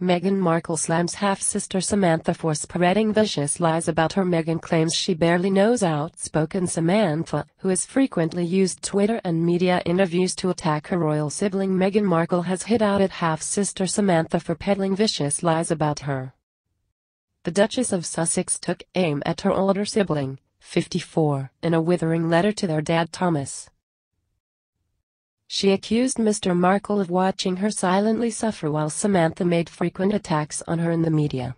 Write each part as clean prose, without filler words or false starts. Meghan Markle slams half-sister Samantha for spreading vicious lies about her. Meghan claims she barely knows outspoken Samantha, who has frequently used Twitter and media interviews to attack her royal sibling. Meghan Markle has hit out at half-sister Samantha for peddling vicious lies about her. The Duchess of Sussex took aim at her older sibling, 54, in a withering letter to their dad Thomas. She accused Mr. Markle of watching her silently suffer while Samantha made frequent attacks on her in the media.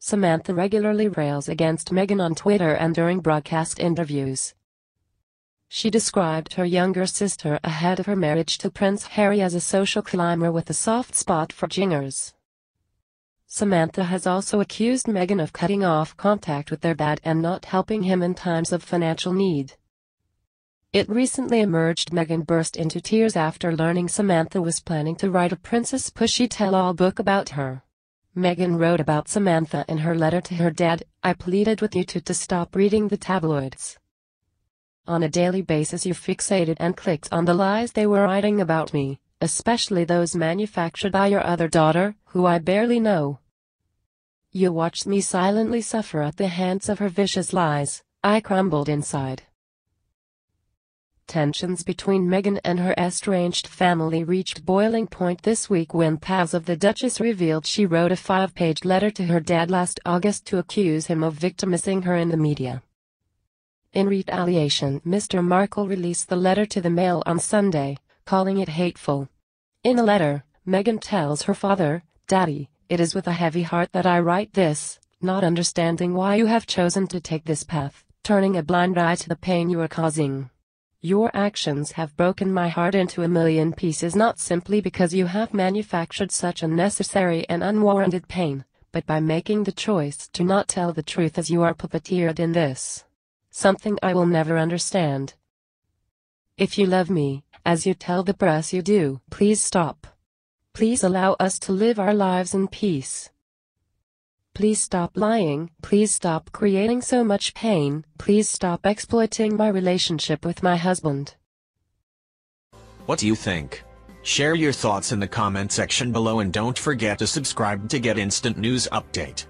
Samantha regularly rails against Meghan on Twitter and during broadcast interviews. She described her younger sister ahead of her marriage to Prince Harry as a social climber with a soft spot for jingers. Samantha has also accused Meghan of cutting off contact with their dad and not helping him in times of financial need. It recently emerged Meghan burst into tears after learning Samantha was planning to write a princess pushy tell-all book about her. Meghan wrote about Samantha in her letter to her dad, "I pleaded with you two to stop reading the tabloids. On a daily basis you fixated and clicked on the lies they were writing about me, especially those manufactured by your other daughter, who I barely know. You watched me silently suffer at the hands of her vicious lies. I crumbled inside." Tensions between Meghan and her estranged family reached boiling point this week when paths of the Duchess revealed she wrote a 5-page letter to her dad last August to accuse him of victimizing her in the media. In retaliation, Mr. Markle released the letter to the Mail on Sunday, calling it hateful. In a letter, Meghan tells her father, "Daddy, it is with a heavy heart that I write this, not understanding why you have chosen to take this path, turning a blind eye to the pain you are causing. Your actions have broken my heart into a million pieces, not simply because you have manufactured such unnecessary and unwarranted pain, but by making the choice to not tell the truth as you are puppeteered in this. Something I will never understand. If you love me, as you tell the press you do, please stop. Please allow us to live our lives in peace. Please stop lying, please stop creating so much pain, please stop exploiting my relationship with my husband." What do you think? Share your thoughts in the comment section below and don't forget to subscribe to get instant news update.